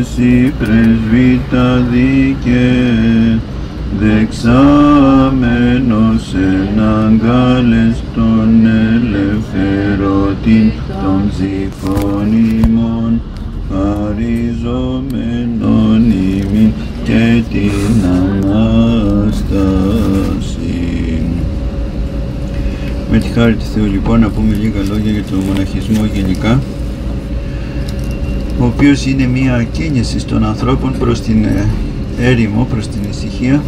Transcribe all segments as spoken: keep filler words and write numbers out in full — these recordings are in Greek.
εσύ πρεσβύτα δίκαι, δεξάμενος εναγκάλες τον ελευθερωτήν των ψυχών ημών, χαριζόμενον ημίν και την Ανάσταση. Με τη χάρη του Θεού λοιπόν να πούμε λίγα λόγια για το μοναχισμό γενικά, ο οποίος είναι μία κίνηση των ανθρώπων προς την έρημο, προς την ησυχία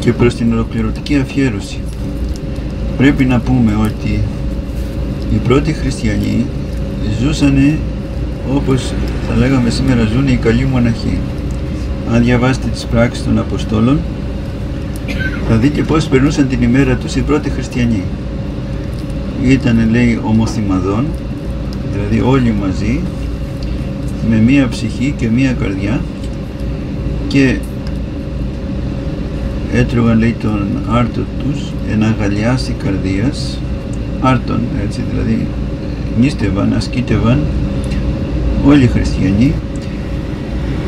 και προς την ολοκληρωτική αφιέρωση. Πρέπει να πούμε ότι οι πρώτοι χριστιανοί ζούσανε όπως θα λέγαμε σήμερα ζουν οι καλοί μοναχοί. Αν διαβάσετε τις πράξεις των Αποστόλων θα δείτε πώς περνούσαν την ημέρα τους οι πρώτοι χριστιανοί. Ήτανε, λέει, ομοθυμαδών, δηλαδή όλοι μαζί με μία ψυχή και μία καρδιά, και έτρωγαν, λέει, τον άρτο τους ένα γαλιάσι καρδίας άρτον, έτσι, δηλαδή νίστευαν, ασκήτευαν όλοι οι χριστιανοί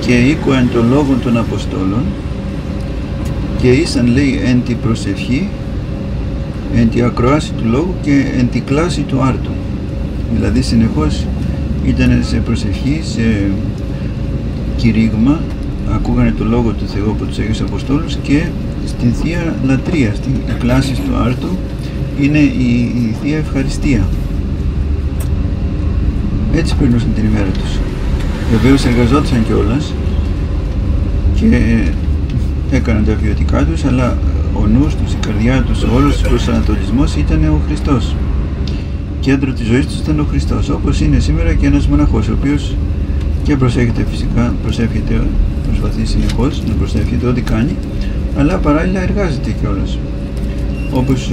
και οίκουαν τον λόγο των Αποστόλων και ήσαν, λέει, εν τη προσευχή, εν τη ακροάση του λόγου και εν τη κλάση του άρτου. Δηλαδή συνεχώς ήταν σε προσευχή, σε κηρύγμα, ακούγανε το λόγο του Θεού από τους Αγίους Αποστόλους και στην Θεία Λατρεία, στην κλάση του άρτου είναι η, η Θεία Ευχαριστία. Έτσι περνούσαν την ημέρα τους. Βεβαίως εργαζόντουσαν κιόλας και έκαναν τα βιωτικά τους, αλλά ο νους τους, η καρδιά τους, ο όλος τους προσανατολισμός ήταν ο Χριστός. Κέντρο της ζωής τους ήταν ο Χριστός, όπως είναι σήμερα και ένας μοναχός, ο οποίος και προσέχεται φυσικά, προσεύχεται, προσπαθεί συνεχώς να προσεύχεται ό,τι κάνει, αλλά παράλληλα εργάζεται κιόλας. Όπως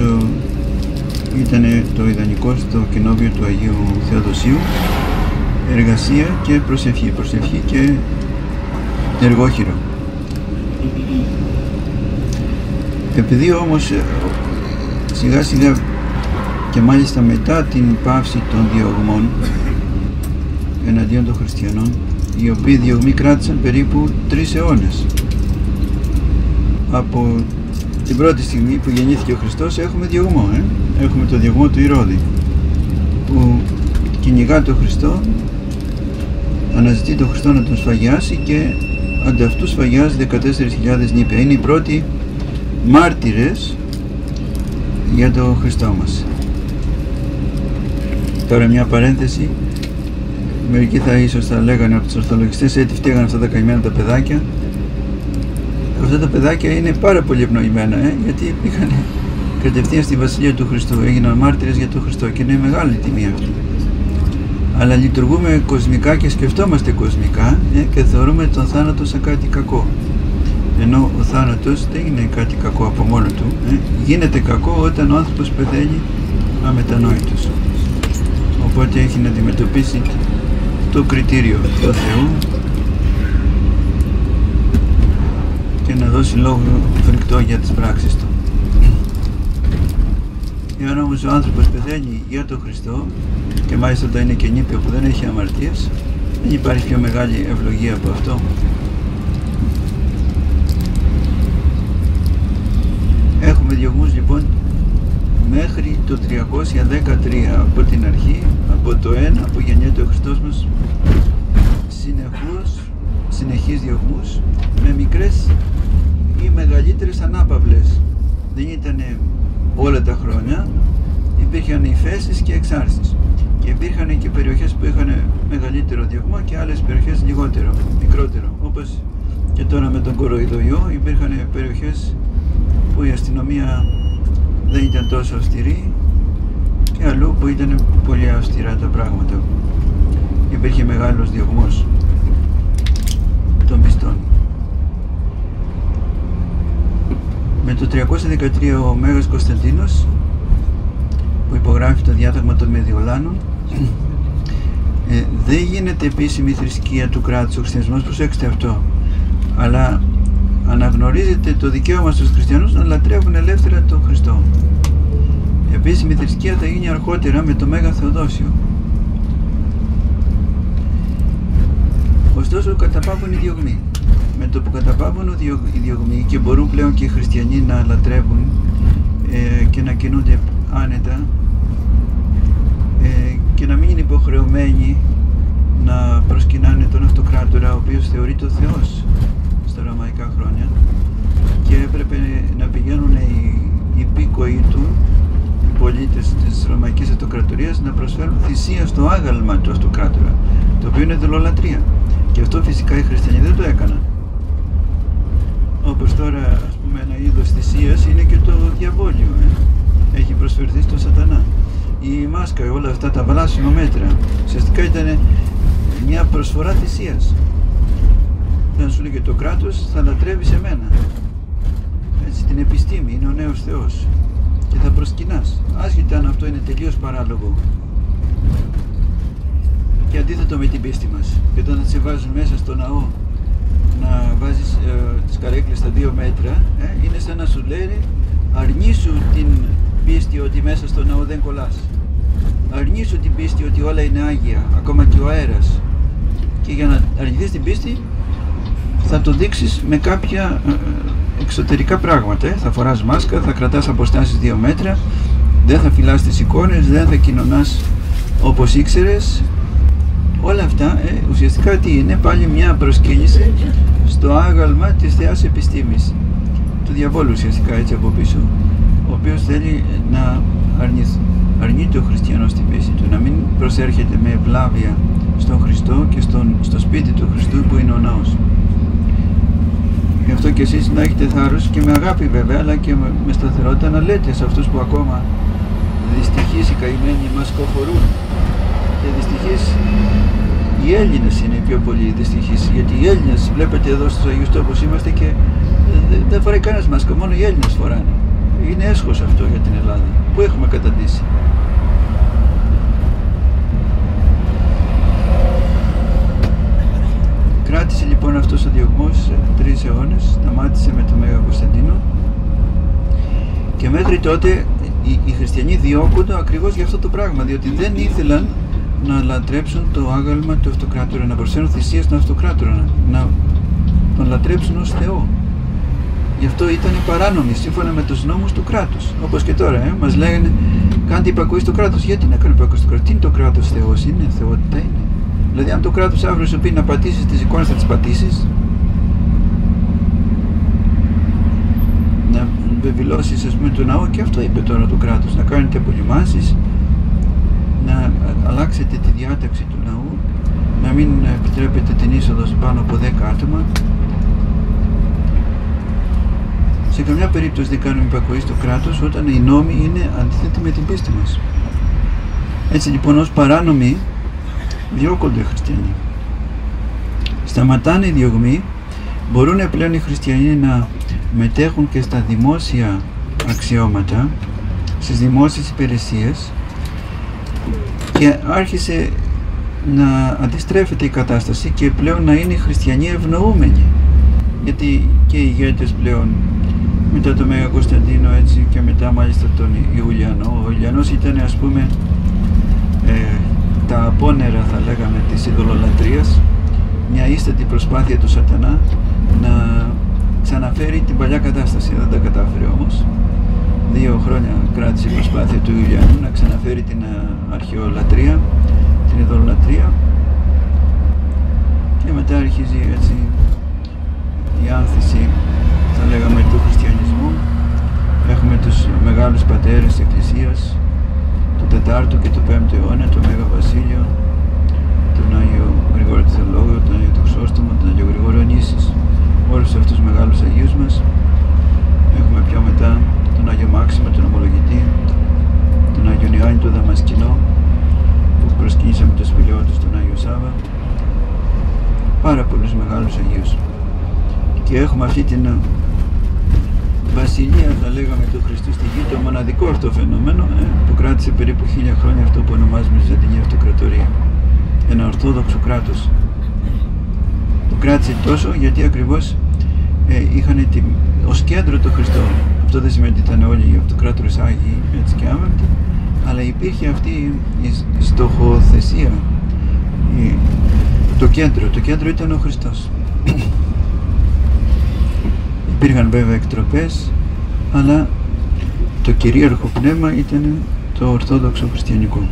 ήταν το ιδανικό στο κοινόβιο του Αγίου Θεοδοσίου, εργασία και προσευχή, προσευχή και εργόχειρο. Επειδή όμως σιγά σιγά και μάλιστα μετά την πάυση των διωγμών εναντίον των χριστιανών, οι οποίοι διωγμοί κράτησαν περίπου τρεις αιώνες, από την πρώτη στιγμή που γεννήθηκε ο Χριστός έχουμε διωγμό, ε? έχουμε το διωγμό του Ηρώδη που κυνηγά τον Χριστό, αναζητεί τον Χριστό να τον σφαγιάσει και ανταυτού σφαγιάζει δεκατέσσερις χιλιάδες νήπια. Είναι οι πρώτοι μάρτυρες για τον Χριστό μας. Τώρα μια παρένθεση, μερικοί θα ίσως θα λέγανε από τους ορθολογιστές, έτσι φταίγανε αυτά τα καημένα τα παιδάκια. Αυτά τα παιδάκια είναι πάρα πολύ ευνοημένα, ε, γιατί πήγαν κατευθείαν στη Βασιλεία του Χριστού, έγιναν μάρτυρες για τον Χριστό και είναι μεγάλη τιμή αυτή. Αλλά λειτουργούμε κοσμικά και σκεφτόμαστε κοσμικά, ε, και θεωρούμε τον θάνατο σαν κάτι κακό. Ενώ ο θάνατος δεν είναι κάτι κακό από μόνο του, ε, γίνεται κακό όταν ο άνθρωπος πεθαίνει αμετανόητος. Οπότε έχει να αντιμετωπίσει το κριτήριο του Θεού και να δώσει λόγο φρικτό για τις πράξεις του. Εάν όμως ο άνθρωπος πεθαίνει για τον Χριστό και μάλιστα όταν είναι και νήπιο που δεν έχει αμαρτίες, δεν υπάρχει πιο μεγάλη ευλογία από αυτό. Έχουμε διωγμούς λοιπόν μέχρι το τριακόσια δεκατρία από την αρχή, από το ένα που γεννιέται ο Χριστός μας, συνεχώς, συνεχείς διωγμούς με μικρές ή μεγαλύτερες ανάπαυλες. Δεν ήταν όλα τα χρόνια, υπήρχαν υφέσεις και εξάρσεις και υπήρχαν και περιοχές που είχαν μεγαλύτερο διωγμό και άλλες περιοχές λιγότερο, μικρότερο, όπως και τώρα με τον κοροϊδοϊό υπήρχαν περιοχές που η αστυνομία δεν ήταν τόσο αυστηρή και αλλού που ήταν πολύ αυστηρά τα πράγματα. Υπήρχε μεγάλος διωγμός των πιστών. Με το τριακόσια δεκατρία ο Μέγας Κωνσταντίνος που υπογράφει το διάταγμα των Μεδιολάνων, ε, δεν γίνεται επίσημη θρησκεία του κράτους ο χριστιανισμός, προσέξτε αυτό, αλλά αναγνωρίζεται το δικαίωμα στους χριστιανούς να λατρεύουν ελεύθερα τον Χριστό. Επίσημη θρησκεία θα γίνει αργότερα με το Μέγα Θεοδόσιο. Ωστόσο καταπάβουν οι διωγμοί. Με το που καταπάβουν οι διωγμοί και μπορούν πλέον και οι χριστιανοί να λατρεύουν ε, και να κινούνται άνετα ε, και να μην είναι υποχρεωμένοι να προσκυνάνε τον αυτοκράτορα, ο οποίος θεωρείται ο Θεός στα ρωμαϊκά χρόνια, και έπρεπε να πηγαίνουν οι υπήκοοι του, οι πολίτες της ρωμαϊκής αυτοκρατορίας, να προσφέρουν θυσία στο άγαλμα του αυτοκράτορα, το οποίο είναι ειδωλολατρία. Και αυτό φυσικά οι χριστιανοί δεν το έκαναν. Όπως τώρα, ας πούμε, ένα είδος θυσίας είναι και το διαβόλιο. Ε. Έχει προσφερθεί στον σατανά. Η μάσκα, όλα αυτά τα βλάσιμα μέτρα, ουσιαστικά ήταν μια προσφορά θυσίας. Όταν σου λέει και το κράτος, θα λατρεύει σε μένα. Έτσι, την επιστήμη, είναι ο νέος Θεός. Και θα προσκυνάς, άσχετα αν αυτό είναι τελείως παράλογο και αντίθετο με την πίστη μας. Και όταν σε βάζουν μέσα στο ναό να βάζεις ε, τις καρέκλες στα δύο μέτρα, ε, είναι σαν να σου λέει αρνήσου την πίστη ότι μέσα στο ναό δεν κολλάς. Αρνήσου την πίστη ότι όλα είναι άγια, ακόμα και ο αέρας. Και για να αρνηθείς την πίστη θα το δείξεις με κάποια εξωτερικά πράγματα. Ε. Θα φοράς μάσκα, θα κρατάς αποστάσεις δύο μέτρα, δεν θα φυλάς τις εικόνες, δεν θα κοινωνάς όπως ήξερες. Όλα αυτά ε, ουσιαστικά τι είναι, πάλι μια προσκύνηση στο άγαλμα της Θεάς Επιστήμης, του διαβόλου ουσιαστικά, έτσι από πίσω, ο οποίος θέλει να αρνηθεί, αρνείται ο χριστιανός την πίστη του, να μην προσέρχεται με ευλάβεια στον Χριστό και στον, στο σπίτι του Χριστού που είναι ο ναός. Γι' αυτό και εσείς να έχετε θάρρος και με αγάπη βέβαια, αλλά και με, με σταθερότητα να λέτε σε αυτούς που ακόμα δυστυχείς οι καημένοι μας κοφορούν. Και δυστυχείς οι Έλληνες είναι οι πιο πολλοί δυστυχείς, γιατί οι Έλληνες, βλέπετε εδώ στους Αγίους Τόπους είμαστε και δεν φοράει κανένας μάσκα, μόνο οι Έλληνες φοράνε. Είναι έσχος αυτό για την Ελλάδα. Πού έχουμε καταντήσει. Κράτησε λοιπόν αυτός ο διωγμός τρεις αιώνες, σταμάτησε με τον Μέγα Κωνσταντίνο και μέχρι τότε οι, οι χριστιανοί διώκονται ακριβώς για αυτό το πράγμα, διότι δεν ήθελαν να λατρέψουν το άγαλμα του αυτοκράτορα, να προσφέρουν θυσία στον αυτοκράτορα, να τον λατρέψουν ως Θεό. Γι' αυτό ήταν παράνομοι σύμφωνα με τους νόμους του κράτους. Όπως και τώρα, ε, μας λέγανε κάντε υπακοή στο κράτος. Γιατί να κάνουμε υπακοή στο κράτος? Τι είναι το κράτος, Θεός είναι, Θεότητα είναι? Δηλαδή, αν το κράτος αύριο σου πει να πατήσεις τις εικόνες, θα τις πατήσεις? Να βεβηλώσεις, ας πούμε, το ναό, και αυτό είπε τώρα το κράτος, να κάνετε απολυμάνσεις, να αλλάξετε τη διάταξη του ναού, να μην επιτρέπετε την είσοδο πάνω από δέκα άτομα. Σε καμιά περίπτωση δεν κάνουμε υπακοή στο κράτος όταν οι νόμοι είναι αντίθετοι με την πίστη μας. Έτσι λοιπόν ως παράνομοι διώκονται οι χριστιανοί. Σταματάνε οι διωγμοί, μπορούν πλέον οι χριστιανοί να μετέχουν και στα δημόσια αξιώματα, στις δημόσιες υπηρεσίες, και άρχισε να αντιστρέφεται η κατάσταση και πλέον να είναι οι χριστιανοί ευνοούμενοι, γιατί και οι ηγέτες πλέον μετά τον Μέγα Κωνσταντίνο, έτσι, και μετά μάλιστα τον Ιουλιανό. Ο Ιουλιανός ήταν, ας πούμε, ε, τα απόνερα, θα λέγαμε, της ειδωλολατρίας, μια ίστατη προσπάθεια του σατανά να ξαναφέρει την παλιά κατάσταση. Δεν τα κατάφερε όμως. Δύο χρόνια κράτησε η προσπάθεια του Ιουλιανού να ξαναφέρει την αρχαιολατρία, την ειδωλολατρία, και μετά αρχίζει έτσι η άνθηση, θα λέγαμε, του χριστιανισμού. Έχουμε τους μεγάλους πατέρες της Εκκλησίας του τετάρτου και του πέμπτου αιώνα, τον Μέγα Βασίλειο, τον Άγιο Γρηγόρο του Θεολόγου, τον Άγιο του Χρυσόστομο, τον Άγιο Γρηγόρο Νήσης, όλους αυτούς τους μεγάλους Αγίους μας. Έχουμε πιο μετά τον Άγιο Μάξιμο, τον Ομολογητή, τον Άγιο Ιωάννη τον Δαμασκηνό, που προσκυνήσαμε το σπηλαιό του στον Άγιο Σάββα. Πάρα πολλούς μεγάλους Αγίους. Και έχουμε αυτή την βασιλεία, θα λέγαμε, του Χριστού στη γη, το μοναδικό αυτό φαινόμενο, ε, που κράτησε περίπου χίλια χρόνια, αυτό που ονομάζουμε Βυζαντινή Αυτοκρατορία. Ένα ορθόδοξο κράτος. Που κράτησε τόσο γιατί ακριβώς ε, είχαν την, ως κέντρο το Χριστό. Αυτό δεν σημαίνει ότι ήταν όλοι οι αυτοκράτορες άγιοι, έτσι και άμεμπτοι, αλλά υπήρχε αυτή η στοχοθεσία, η, το κέντρο. Το κέντρο ήταν ο Χριστός. Υπήρχαν βέβαια εκτροπές, αλλά το κυρίαρχο πνεύμα ήταν το ορθόδοξο χριστιανικό,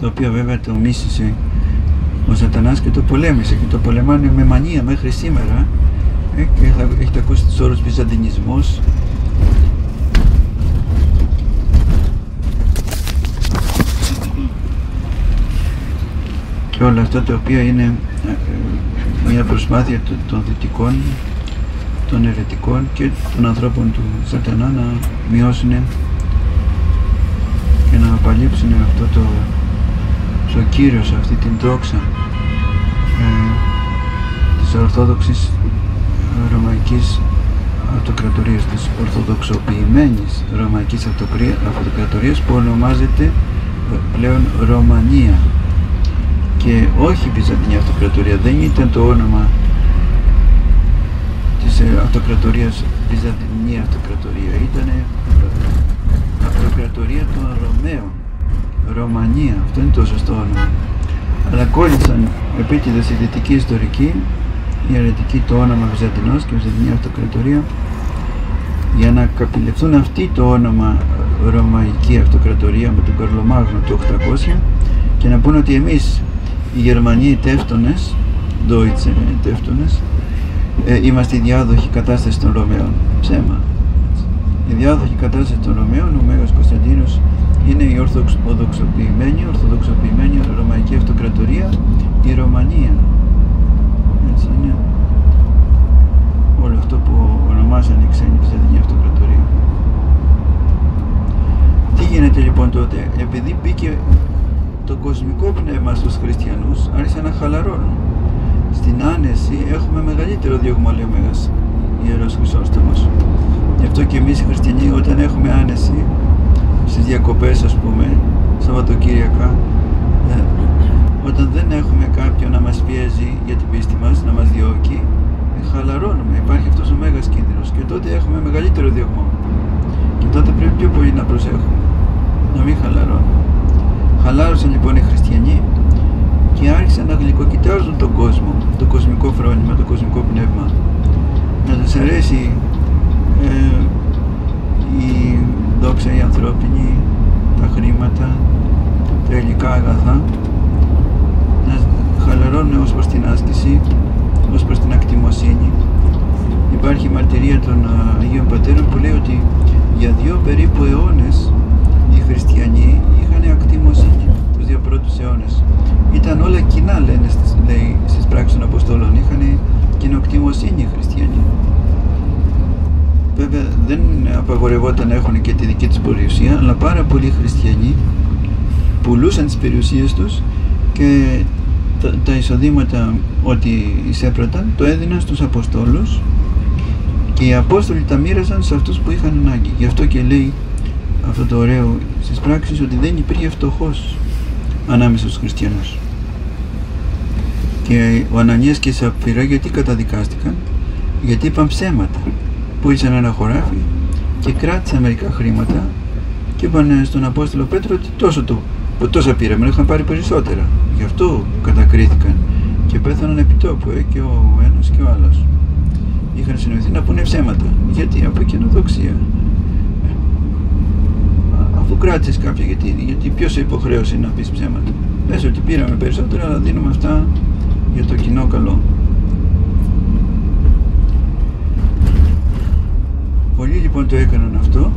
το οποίο βέβαια το μίσησε ο Σατανάς και το πολέμησε και το πολεμάνε με μανία μέχρι σήμερα. Ε, και θα, έχετε ακούσει τους όρους βυζαντινισμός. Και όλα αυτά τα οποία είναι μια προσπάθεια των δυτικών, των ερετικών και των ανθρώπων του Σατανά να μειώσουν και να απαλείψουν αυτό το, το κύριος, αυτή την δόξα ε, της ορθόδοξης ρωμαϊκής αυτοκρατορίας, της ορθοδοξοποιημένης ρωμαϊκής αυτοκρατορίας που ονομάζεται πλέον Ρωμανία και όχι η Βυζαντινή Αυτοκρατορία. Δεν ήταν το όνομα της αυτοκρατορίας Βυζαντινή Αυτοκρατορία, ήταν Αυτοκρατορία των Ρωμαίων, Ρωμανία, αυτό είναι το σωστό όνομα. Αλλά κόλλησαν επίτηδες οι δυτικοί ιστορικοί, η αιρετική, το όνομα Βυζαντινός και Βυζαντινή Αυτοκρατορία για να καπηλευτούν αυτοί το όνομα Ρωμαϊκή Αυτοκρατορία με τον Καρλομάγνο του οκτακόσια και να πούνε ότι εμείς οι Γερμανοί τεύτονες, Deutsche τεύτονες, ε, είμαστε η διάδοχη κατάσταση των Ρωμαίων. Ψέμα. Η διάδοχη κατάσταση των Ρωμαίων, ο Μέγας Κωνσταντίνος, είναι η ορθοδοξοποιημένη, ορθοδοξοποιημένη Ρωμαϊκή Αυτοκρατορία, η Ρωμανία. Έτσι είναι όλο αυτό που ονομάσανε οι ξένοι Βυζαντινή Αυτοκρατορία. Τι γίνεται λοιπόν τότε? Επειδή μπήκε το κοσμικό πνεύμα στους χριστιανούς, άρχισαν να χαλαρώνουν. Στην άνεση έχουμε μεγαλύτερο διωγμό, λέει ο Μέγας Ιερός Χρυσόστομος. Γι' αυτό και εμείς οι χριστιανοί, όταν έχουμε άνεση στις διακοπές, ας πούμε, Σαββατοκύριακα, ε, όταν δεν έχουμε κάποιον να μας πιέζει για την πίστη μας, να μας διώκει, ε, χαλαρώνουμε. Υπάρχει αυτός ο μέγας κίνδυνος και τότε έχουμε μεγαλύτερο διωγμό. Και τότε πρέπει πιο πολύ να προσέχουμε, να μην χαλαρώνουμε. Χαλάρωσαν λοιπόν οι χριστιανοί και άρχισαν να γλυκοκοιτάζουν τον κόσμο, το κοσμικό φρόνημα, το κοσμικό πνεύμα. Να τους αρέσει ε, η δόξα, η ανθρώπινη, τα χρήματα, τα υλικά αγαθά, να χαλαρώνουν ως προς την άσκηση, ως προς την ακτιμοσύνη. Υπάρχει η μαρτυρία των Αγίων Πατέρων που λέει ότι για δύο περίπου αιώνες οι χριστιανοί είχαν ακτιμοσύνη, τους δύο πρώτους αιώνες. Ήταν όλα κοινά, λένε, στις, λέει, στις πράξεις των Αποστόλων, είχαν κοινοκτιμοσύνη οι χριστιανοί. Βέβαια δεν απαγορευόταν να έχουν και τη δική τους περιουσία, αλλά πάρα πολλοί χριστιανοί πουλούσαν τις περιουσίες τους και τα, τα εισοδήματα ότι εισέπραταν το έδιναν στους Αποστόλους και οι Απόστολοι τα μοίραζαν σε αυτούς που είχαν ανάγκη. Γι' αυτό και λέει αυτό το ωραίο στις πράξεις ότι δεν υπήρχε φτωχός ανάμεσα στους χριστιανούς. Και ο Ανανίας και η Σαπφυρά γιατί καταδικάστηκαν? Γιατί είπαν ψέματα. Πούλησαν ένα χωράφι και κράτησαν μερικά χρήματα και είπαν στον Απόστολο Πέτρο ότι τόσο το, τόσα πήραμε, είχαν πάρει περισσότερα. Γι' αυτό κατακρίθηκαν και πέθαναν επί τόπου, ε, και ο ένας και ο άλλος. Είχαν συνοηθεί να πούνε ψέματα. Γιατί? Από καινοδοξία. Αφού κράτησες κάποια, γιατί, γιατί ποιος σε υποχρέωσε να πεις ψέματα? Πες ότι πήραμε περισσότερα, αλλά δίνουμε αυτά για το κοινό καλό. Πολλοί λοιπόν το έκαναν αυτό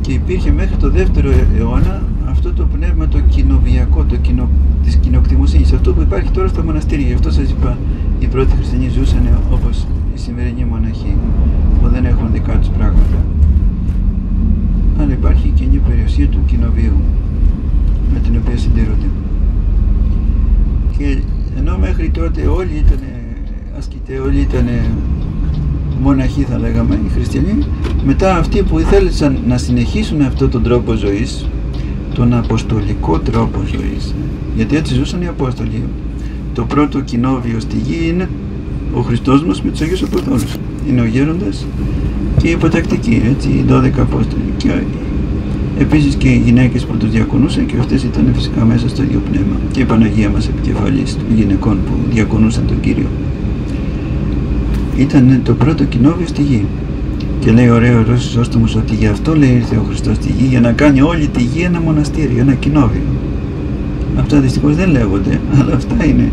και υπήρχε μέχρι το δεύτερο αιώνα αυτό το πνεύμα το κοινοβιακό, το κοινο, της κοινοκτιμοσύνης, αυτό που υπάρχει τώρα στα μοναστήρια. Γι' αυτό σας είπα, οι πρώτοι χριστιανοί ζούσαν όπως οι σημερινοί μοναχοί που δεν έχουν δικά τους πράγματα. Αλλά υπάρχει και μια περιουσία του κοινοβίου με την οποία συντηρούνται. Και ενώ μέχρι τότε όλοι ήταν ασκητές, όλοι ήταν μοναχοί, θα λέγαμε, οι χριστιανοί, μετά αυτοί που ήθελαν να συνεχίσουν αυτόν τον τρόπο ζωής, τον αποστολικό τρόπο ζωής, γιατί έτσι ζούσαν οι Απόστολοι. Το πρώτο κοινόβιο στη γη είναι ο Χριστός μας με τους Αγίους Αποστόλους. Είναι ο γέροντας και οι υποτακτικοί, έτσι, οι δώδεκα Απόστολοι. Και Επίσης και οι γυναίκες που τους διακονούσαν και αυτές ήταν φυσικά μέσα στο ίδιο πνεύμα. Και η Παναγία μας επικεφαλής των γυναικών που διακονούσαν τον Κύριο. Ήταν το πρώτο κοινόβιο στη γη. Και λέει ωραίο ο Χρυσόστομος ότι γι' αυτό λέει ήρθε ο Χριστός στη γη, για να κάνει όλη τη γη ένα μοναστήριο, ένα κοινόβιο. Αυτά δυστυχώς δεν λέγονται, αλλά αυτά είναι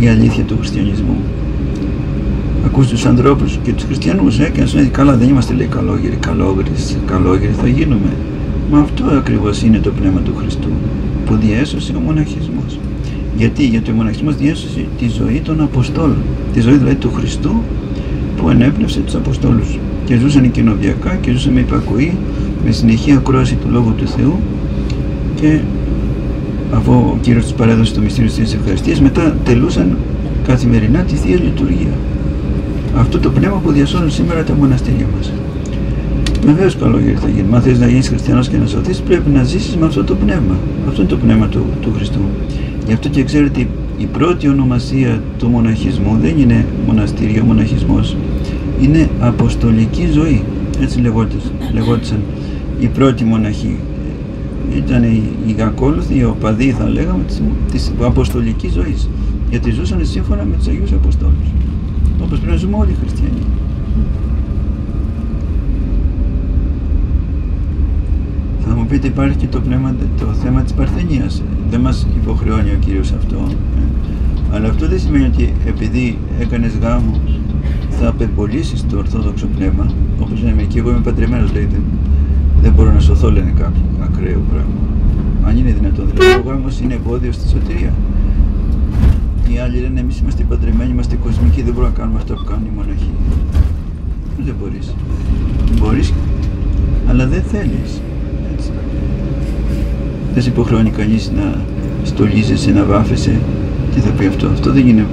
η αλήθεια του χριστιανισμού. Ακούς τους ανθρώπους και τους χριστιανούς ε, και να σου λέει καλά, δεν είμαστε λέει καλόγεροι, καλόγεροι, καλόγεροι θα γίνουμε. Μα αυτό ακριβώς είναι το πνεύμα του Χριστού που διέσωσε ο μοναχισμός. Γιατί, γιατί ο μοναχισμός διέσωσε τη ζωή των Αποστόλων, τη ζωή δηλαδή του Χριστού που ενέπνευσε τους Αποστόλους. Και ζούσαν κοινοβιακά και ζούσαν με υπακοή, με συνεχή ακρόαση του Λόγου του Θεού, και αφού ο Κύριος τους παρέδωσε το μυστήριο της Ευχαριστίας, μετά τελούσαν καθημερινά τη Θεία Λειτουργία. Αυτό το πνεύμα που διασώνουν σήμερα τα μοναστήρια μας. Βεβαίως καλόγεροι θα γίνουμε. Αν θες να γίνεις χριστιανός και να σωθείς, πρέπει να ζήσεις με αυτό το πνεύμα. Αυτό είναι το πνεύμα του, του Χριστού. Γι' αυτό και ξέρετε, η πρώτη ονομασία του μοναχισμού δεν είναι μοναστήριο, μοναχισμός. Είναι αποστολική ζωή. Έτσι λεγόντουσαν οι πρώτοι μοναχοί. Ήταν οι ακόλουθοι, οι οπαδοί θα λέγαμε, της αποστολικής ζωής. Γιατί ζούσαν σύμφωνα με τους Αγίους Αποστόλους. Όπως πρέπει να ζούμε όλοι οι χριστιανοί. Θα μου πείτε, υπάρχει και το, πνεύμα, το θέμα της παρθενίας. Δεν μας υποχρεώνει ο Κύριος αυτό. Αλλά αυτό δεν σημαίνει ότι επειδή έκανες γάμο θα απεμπολίσεις το ορθόδοξο πνεύμα. Όπως λέμε, και εγώ είμαι παντρεμένος, λέγεται. Δεν μπορώ να σωθώ, λένε κάποιοι. Ακραίο πράγμα. Αν είναι δυνατόν. Δηλαδή, ο γάμος είναι εμπόδιο στη σωτηρία. Οι άλλοι λένε, εμείς είμαστε παντρεμένοι, είμαστε κοσμικοί, δεν μπορούμε να κάνουμε αυτό που κάνουν οι μοναχοί. Δεν μπορείς. Μπορείς, αλλά δεν θέλεις. Έτσι. Δεν σε υποχρεώνει κανείς να στολίζεσαι, να βάφεσαι. Τι θα πει αυτό. Αυτό δεν είναι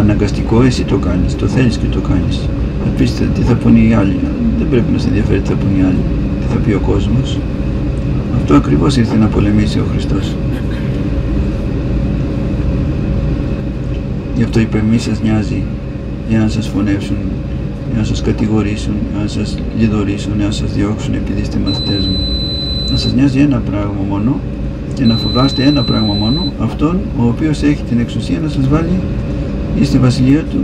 αναγκαστικό, εσύ το κάνεις, το θέλεις και το κάνεις. Θα πεις τι θα πούνε οι άλλοι. Δεν πρέπει να σε ενδιαφέρει τι θα πούνε οι άλλοι, τι θα πει ο κόσμος. Αυτό ακριβώς ήρθε να πολεμήσει ο Χριστός. Γι' αυτό είπε, μη σας νοιάζει για να σας φωνεύσουν, για να σας κατηγορήσουν, για να σας λιδωρήσουν, για να σας διώξουν επειδή είστε μαθητές μου. Να σας νοιάζει ένα πράγμα μόνο και να φοβάστε ένα πράγμα μόνο, αυτόν ο οποίος έχει την εξουσία να σας βάλει ή στη βασιλεία του,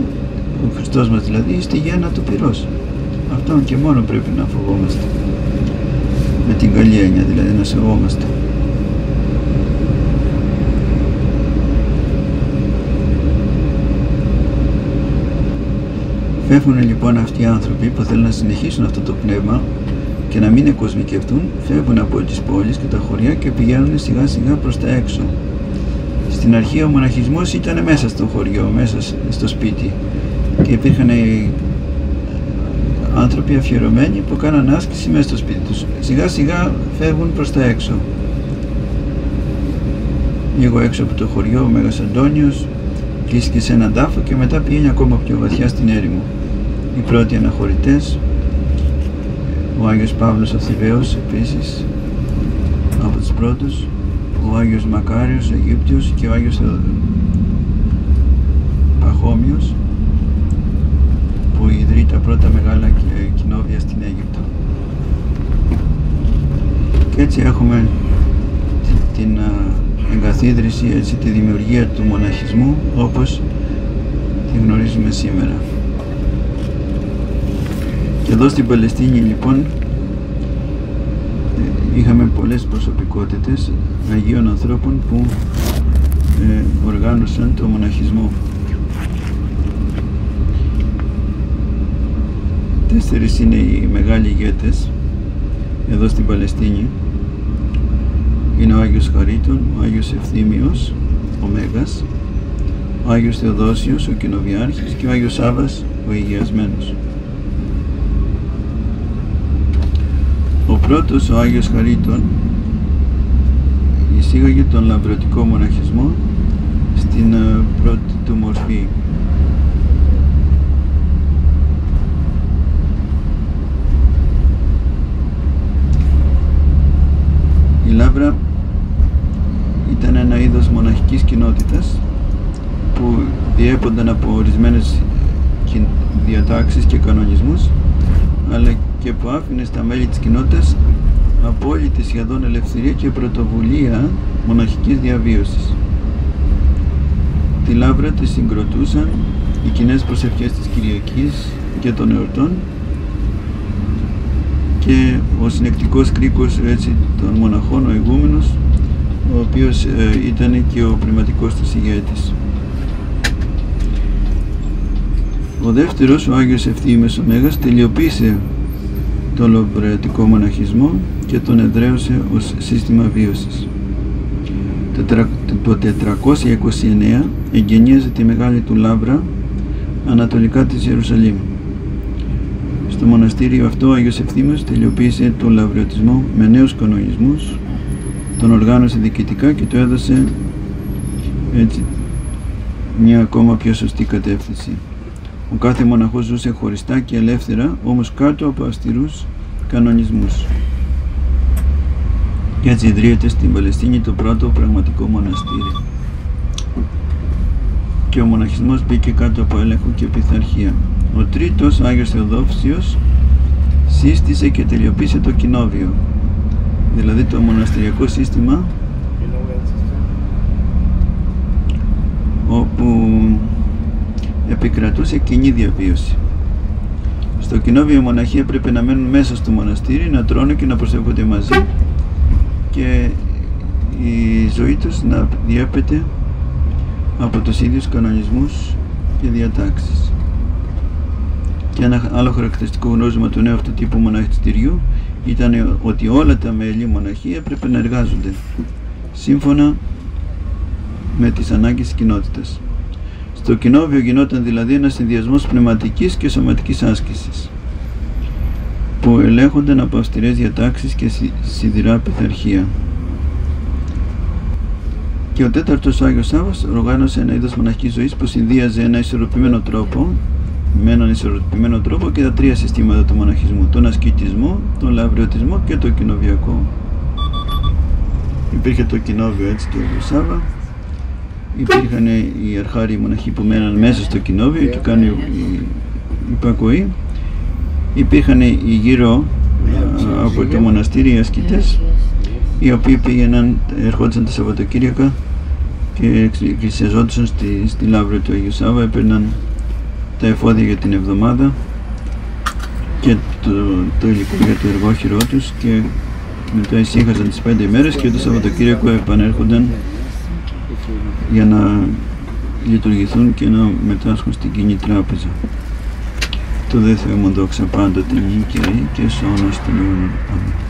ο Χριστός μας δηλαδή, ή στη γέννα του πυρός. Αυτόν και μόνο πρέπει να φοβόμαστε. Με την καλή έννοια δηλαδή, να σεβόμαστε. Φεύγουν λοιπόν αυτοί οι άνθρωποι που θέλουν να συνεχίσουν αυτό το πνεύμα και να μην εκοσμικευτούν, φεύγουν από τις πόλεις και τα χωριά και πηγαίνουν σιγά σιγά προς τα έξω. Στην αρχή ο μοναχισμός ήταν μέσα στο χωριό, μέσα στο σπίτι, και υπήρχαν οι άνθρωποι αφιερωμένοι που κάναν άσκηση μέσα στο σπίτι τους. Σιγά σιγά φεύγουν προς τα έξω. Λίγο έξω από το χωριό ο Μέγας Αντώνιος κλείστηκε σε έναν τάφο και μετά πηγαίνει ακόμα πιο βαθιά στην έρημο. Οι πρώτοι αναχωρητές, ο Άγιος Παύλος ο Θηβαίος επίσης από τους πρώτους, ο Άγιος Μακάριος Αιγύπτιος και ο Άγιος Παχώμιος που ιδρύει τα πρώτα μεγάλα κοινόβια στην Αίγυπτο. Και έτσι έχουμε την εγκαθίδρυση, έτσι, τη δημιουργία του μοναχισμού όπως τη γνωρίζουμε σήμερα. Και εδώ στην Παλαιστίνη λοιπόν είχαμε πολλές προσωπικότητες Αγίων ανθρώπων που ε, οργάνωσαν το μοναχισμό. Τέσσερις είναι οι μεγάλοι ηγέτες εδώ στην Παλαιστίνη. Είναι ο Άγιος Χαρίτων, ο Άγιος Ευθύμιος, ο Μέγας, ο Άγιος Θεοδόσιος, ο Κοινοβιάρχης, και ο Άγιος Σάββας, ο Υγιασμένος. Ο πρώτος, ο Άγιος Χαρίτων, εισήγαγε τον λαμπρωτικό μοναχισμό στην πρώτη του μορφή. Η λαύρα ήταν ένα είδος μοναχικής κοινότητας που διέπονταν από ορισμένες διατάξεις και κανονισμούς, αλλά και που άφηνε στα μέλη της κοινότητας απόλυτη σχεδόν ελευθερία και πρωτοβουλία μοναχικής διαβίωσης. Τη λαύρα τη συγκροτούσαν οι κοινές προσευχές της Κυριακής και των εορτών και ο συνεκτικός κρίκος έτσι, των μοναχών, ο ηγούμενος, ο οποίος ε, ήταν και ο πνευματικός της ηγέτης. Ο δεύτερος, ο Άγιος Ευθύμιος ο Μέγας, τελειοποίησε τον λομπρεατικό μοναχισμό και τον εδραίωσε ως σύστημα βίωσης. Το τετρακόσια είκοσι εννέα εγγενίαζε τη μεγάλη του λαύρα ανατολικά της Ιερουσαλήμ. Στο μοναστήριο αυτό ο Άγιος Ευθύμιος τελειοποίησε τον λαυριωτισμό με νέους κανονισμούς, τον οργάνωσε διοικητικά και του έδωσε έτσι μια ακόμα πιο σωστή κατεύθυνση. Ο κάθε μοναχός ζούσε χωριστά και ελεύθερα, όμως κάτω από αυστηρούς κανονισμούς. Και έτσι ιδρύεται στην Παλαιστίνη το πρώτο πραγματικό μοναστήρι. Και ο μοναχισμός μπήκε κάτω από έλεγχο και πειθαρχία. Ο τρίτος, Άγιος Θεοδόσιος, σύστησε και τελειοποίησε το κοινόβιο, δηλαδή το μοναστηριακό σύστημα, όπου επικρατούσε κοινή διαβίωση. Στο κοινόβιο οι μοναχοί έπρεπε να μένουν μέσα στο μοναστήρι, να τρώνε και να προσεύχονται μαζί και η ζωή τους να διέπεται από τους ίδιους κανονισμούς και διατάξεις. Και ένα άλλο χαρακτηριστικό γνώρισμα του νέου αυτού τύπου μοναχιστηριού ήταν ότι όλα τα μέλη μοναχοί έπρεπε να εργάζονται σύμφωνα με τις ανάγκες της κοινότητας. Στο κοινόβιο γινόταν δηλαδή ένας συνδυασμός πνευματικής και σωματικής άσκησης που ελέγχονταν από αυστηρές διατάξεις και σιδηρά πειθαρχία. Και ο τέταρτος, ο Άγιος Σάββας, οργάνωσε ένα είδος μοναχικής ζωής που συνδύαζε ένα ισορροπημένο τρόπο με έναν ισορροπημένο τρόπο και τα τρία συστήματα του μοναχισμού, τον ασκητισμό, τον λαυριωτισμό και το κοινοβιακό. Υπήρχε το κοινόβιο έτσι του Άγιου Σάββα, υπήρχαν οι αρχάριοι μοναχοί που μέναν μέσα στο κοινόβιο και κάνουν υπακοή, υπήρχαν οι γύρω από το μοναστήρι οι ασκητές, οι οποίοι πήγαιναν, ερχόντουσαν τα Σαββατοκύριακα και εκκλησιαζόντουσαν στη, στη λαύρα του Αγίου Σάββα, έπαιρναν τα εφόδια για την εβδομάδα και το, το υλικό για το εργόχειρό τους και μετά εισήχαζαν τις πέντε ημέρες και το Σαββατοκύριακο επανέρχονταν για να λειτουργηθούν και να μετάσχουν στην κοινή τράπεζα. Το δε Θεέ μου δόξα πάντοτε νύν και ει και σ' αιώνας του αιώνα. Αμήν.